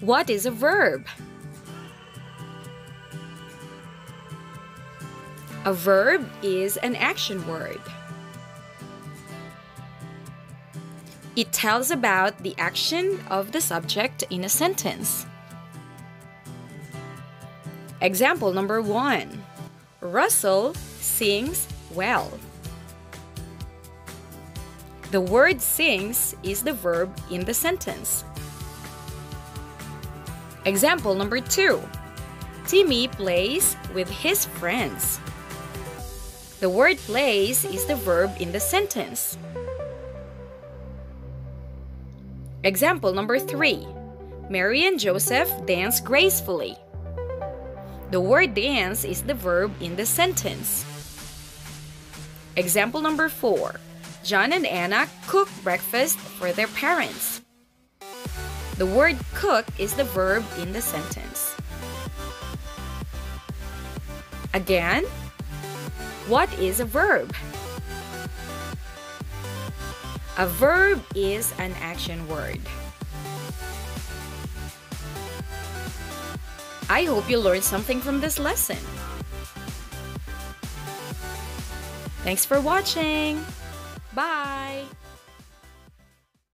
What is a verb? A verb is an action word. It tells about the action of the subject in a sentence. Example number 1. Russell sings well. The word sings is the verb in the sentence. Example number 2. Timmy plays with his friends. The word plays is the verb in the sentence. Example number 3. Mary and Joseph dance gracefully. The word dance is the verb in the sentence. Example number 4. John and Anna cook breakfast for their parents. The word cook is the verb in the sentence. Again, what is a verb? A verb is an action word. I hope you learned something from this lesson. Thanks for watching. Bye.